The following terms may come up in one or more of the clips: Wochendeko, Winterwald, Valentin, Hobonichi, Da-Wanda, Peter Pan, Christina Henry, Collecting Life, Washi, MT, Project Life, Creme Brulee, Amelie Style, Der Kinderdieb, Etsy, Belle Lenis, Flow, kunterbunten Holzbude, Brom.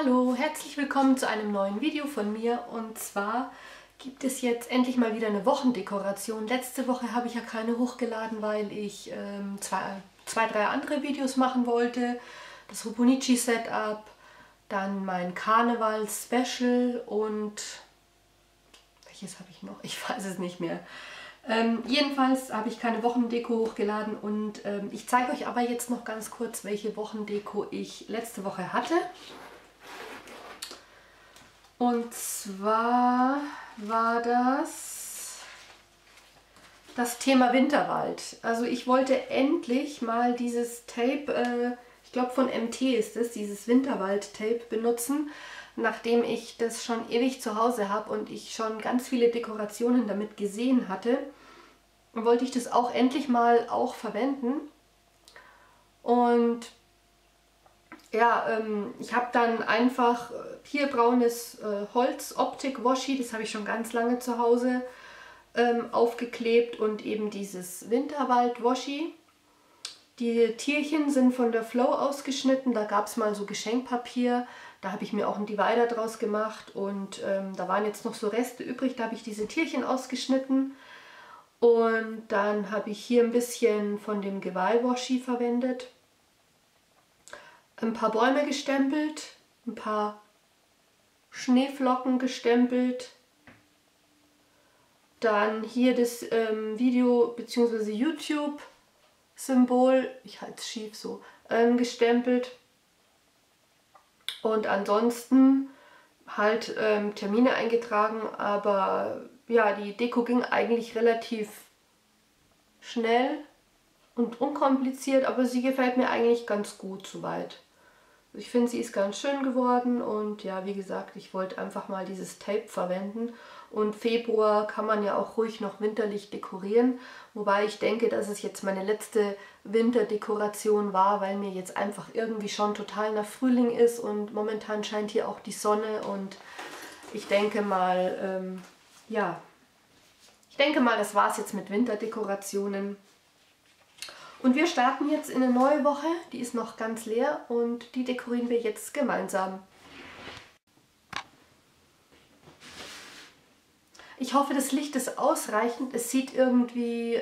Hallo, herzlich willkommen zu einem neuen Video von mir, und zwar gibt es jetzt endlich mal wieder eine Wochendekoration. Letzte Woche habe ich ja keine hochgeladen, weil ich zwei, drei andere Videos machen wollte. Das Hobonichi Setup, dann mein Karneval Special und welches habe ich noch? Ich weiß es nicht mehr. Jedenfalls habe ich keine Wochendeko hochgeladen, und ich zeige euch aber jetzt noch ganz kurz, welche Wochendeko ich letzte Woche hatte. Und zwar war das Thema Winterwald. Also ich wollte endlich mal dieses Tape, ich glaube von MT ist es, dieses Winterwald-Tape benutzen, nachdem ich das schon ewig zu Hause habe und ich schon ganz viele Dekorationen damit gesehen hatte, wollte ich das auch endlich mal auch verwenden. Und ja, ich habe dann einfach hier braunes Holz-Optik-Washi, das habe ich schon ganz lange zu Hause, aufgeklebt, und eben dieses Winterwald-Washi. Die Tierchen sind von der Flow ausgeschnitten, da gab es mal so Geschenkpapier, da habe ich mir auch einen Divider draus gemacht, und da waren jetzt noch so Reste übrig, da habe ich diese Tierchen ausgeschnitten. Und dann habe ich hier ein bisschen von dem Geweih-Washi verwendet, ein paar Bäume gestempelt, ein paar Schneeflocken gestempelt. Dann hier das Video bzw. YouTube-Symbol, ich halte es schief so, gestempelt. Und ansonsten halt Termine eingetragen, aber ja, die Deko ging eigentlich relativ schnell und unkompliziert, aber sie gefällt mir eigentlich ganz gut soweit. Ich finde, sie ist ganz schön geworden, und ja, wie gesagt, ich wollte einfach mal dieses Tape verwenden, und Februar kann man ja auch ruhig noch winterlich dekorieren, wobei ich denke, dass es jetzt meine letzte Winterdekoration war, weil mir jetzt einfach irgendwie schon total nach Frühling ist, und momentan scheint hier auch die Sonne, und ich denke mal, ja, das war es jetzt mit Winterdekorationen. Und wir starten jetzt in eine neue Woche, die ist noch ganz leer, und die dekorieren wir jetzt gemeinsam. Ich hoffe, das Licht ist ausreichend. Es sieht irgendwie,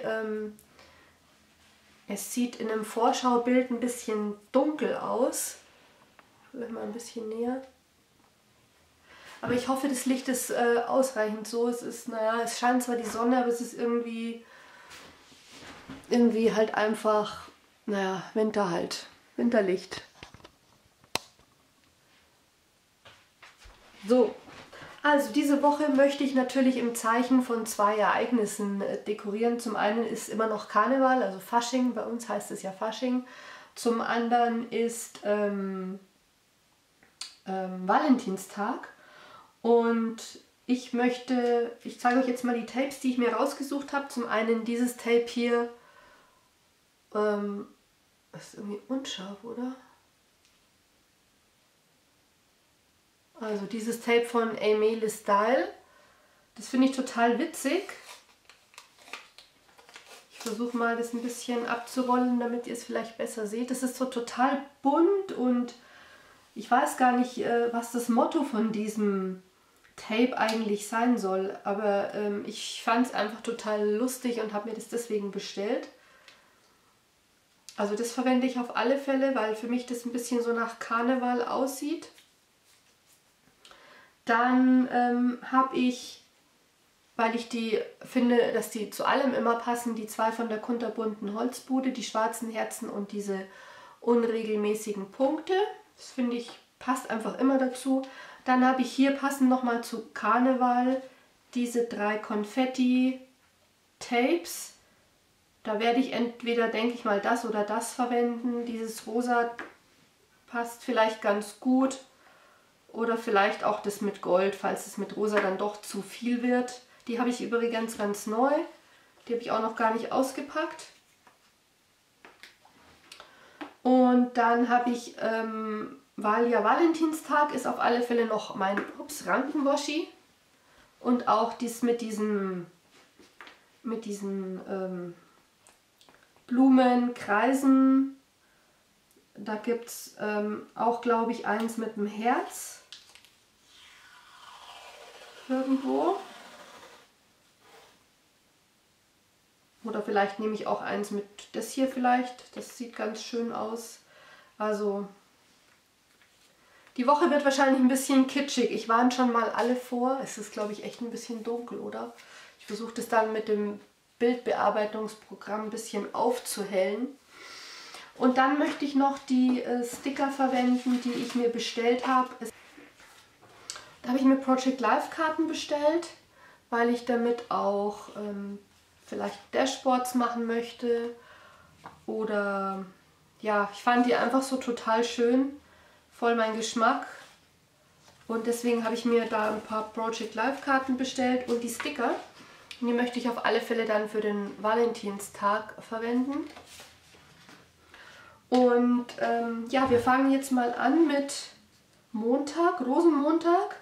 es sieht in einem Vorschaubild ein bisschen dunkel aus. Vielleicht mal ein bisschen näher. Aber ich hoffe, das Licht ist ausreichend so. Es ist, naja, es scheint zwar die Sonne, aber es ist irgendwie halt einfach, naja, Winter halt. Winterlicht. So, also diese Woche möchte ich natürlich im Zeichen von zwei Ereignissen dekorieren. Zum einen ist immer noch Karneval, also Fasching, bei uns heißt es ja Fasching. Zum anderen ist Valentinstag, und ich zeige euch jetzt mal die Tapes, die ich mir rausgesucht habe. Zum einen dieses Tape hier. Das ist irgendwie unscharf, oder? Also dieses Tape von Amelie Style. Das finde ich total witzig. Ich versuche mal, das ein bisschen abzurollen, damit ihr es vielleicht besser seht. Das ist so total bunt, und ich weiß gar nicht, was das Motto von diesem Tape eigentlich sein soll, aber ich fand es einfach total lustig und habe mir das deswegen bestellt. Also das verwende ich auf alle Fälle, weil für mich das ein bisschen so nach Karneval aussieht. Dann habe ich, weil ich die finde, dass die zu allem immer passen, die zwei von der kunterbunten Holzbude, die schwarzen Herzen und diese unregelmäßigen Punkte. Das finde ich, passt einfach immer dazu. Dann habe ich hier passend nochmal zu Karneval diese drei Konfetti-Tapes. Da werde ich entweder, denke ich mal, das oder das verwenden. Dieses Rosa passt vielleicht ganz gut. Oder vielleicht auch das mit Gold, falls es mit Rosa dann doch zu viel wird. Die habe ich übrigens ganz neu. Die habe ich auch noch gar nicht ausgepackt. Und dann habe ich... weil ja Valentinstag ist, auf alle Fälle noch mein Rankenwashi, und auch dies mit diesen Blumen, Kreisen, Da gibt es auch, glaube ich, eins mit einem Herz. Irgendwo. Oder vielleicht nehme ich auch eins mit das hier vielleicht. Das sieht ganz schön aus. Also die Woche wird wahrscheinlich ein bisschen kitschig. Ich warne schon mal alle vor. Es ist, glaube ich, echt ein bisschen dunkel, oder? Ich versuche das dann mit dem Bildbearbeitungsprogramm ein bisschen aufzuhellen. Und dann möchte ich noch die Sticker verwenden, die ich mir bestellt habe. Da habe ich mir Project Life Karten bestellt, weil ich damit auch vielleicht Dashboards machen möchte. Oder ja, ich fand die einfach so total schön, voll mein Geschmack. Und deswegen habe ich mir da ein paar Project Life Karten bestellt und die Sticker. Und die möchte ich auf alle Fälle dann für den Valentinstag verwenden. Und ja, wir fangen jetzt mal an mit Montag, Rosenmontag.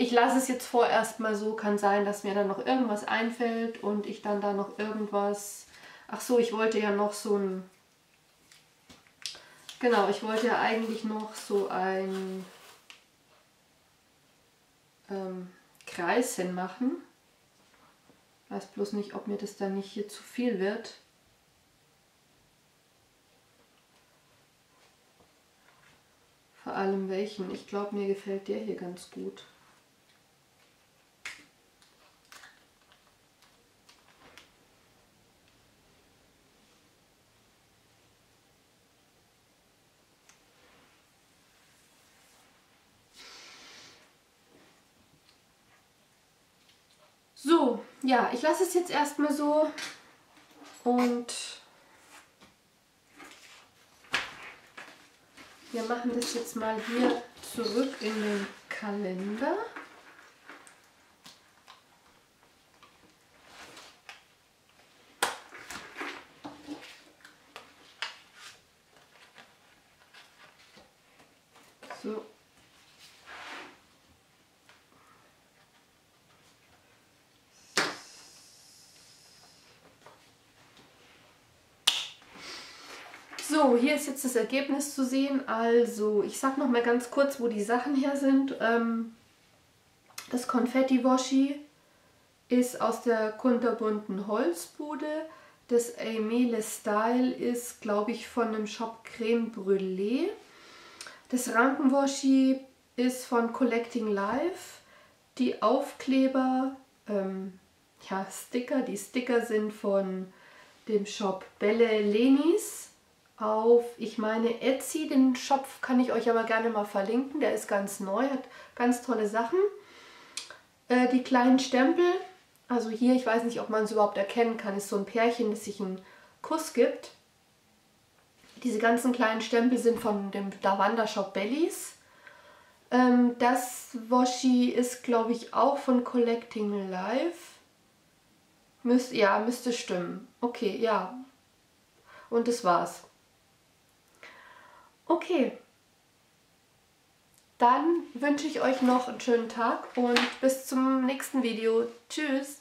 Ich lasse es jetzt vorerst mal so, kann sein, dass mir dann noch irgendwas einfällt und ich dann da noch irgendwas... Ach so, ich wollte ja noch so ein... Genau, ich wollte ja eigentlich noch so ein Kreis hinmachen. Ich weiß bloß nicht, ob mir das dann nicht hier zu viel wird. Vor allem welchen. Ich glaube, mir gefällt der hier ganz gut. So, ja, ich lasse es jetzt erstmal so und wir machen das jetzt mal hier zurück in den Kalender. So. So, hier ist jetzt das Ergebnis zu sehen. Also, ich sag noch mal ganz kurz, wo die Sachen her sind. Das Konfetti-Washi ist aus der kunterbunten Holzbude. Das Amelie Style ist, glaube ich, von dem Shop Creme Brulee. Das Rankenwashi ist von Collecting Life. Die Aufkleber, ja, Sticker. Die Sticker sind von dem Shop Belle Lenis. Auf, ich meine, Etsy, den Shop kann ich euch aber gerne mal verlinken, der ist ganz neu, hat ganz tolle Sachen. Die kleinen Stempel, also hier, ich weiß nicht, ob man es überhaupt erkennen kann, ist so ein Pärchen, das sich einen Kuss gibt. Diese ganzen kleinen Stempel sind von dem Da-Wanda Shop Bellies. Das Washi ist, glaube ich, auch von Collecting Life. Ja, müsste stimmen. Okay, ja. Und das war's. Okay, dann wünsche ich euch noch einen schönen Tag und bis zum nächsten Video. Tschüss!